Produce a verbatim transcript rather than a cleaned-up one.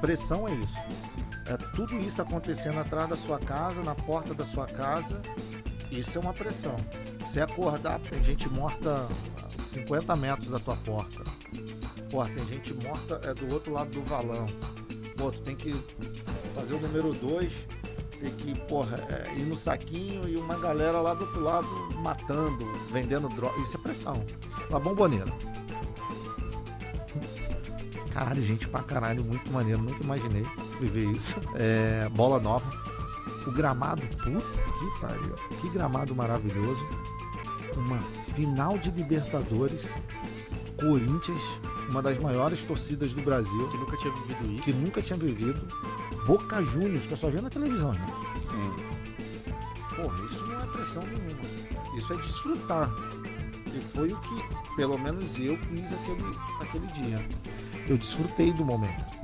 Pressão é isso. É tudo isso acontecendo atrás da sua casa, na porta da sua casa. Isso é uma pressão. Se acordar, tem gente morta a cinquenta metros da tua porta. Pô, tem gente morta é do outro lado do valão. Pô, tu tem que fazer o número dois, tem que, porra, é, ir no saquinho e uma galera lá do outro lado matando, vendendo droga. Isso é pressão. Na Bombonera. Caralho, gente pra caralho, muito maneiro. Nunca imaginei viver isso. É, bola nova. O gramado, puta que pariu. Que gramado maravilhoso. Uma final de Libertadores. Corinthians, uma das maiores torcidas do Brasil. Que nunca tinha vivido isso. Que nunca tinha vivido. Boca Juniors, que eu só via na televisão, né? Hum. Porra, isso não é pressão nenhuma. Isso é desfrutar. E foi o que, pelo menos eu, fiz aquele, aquele dia. Eu desfrutei do momento.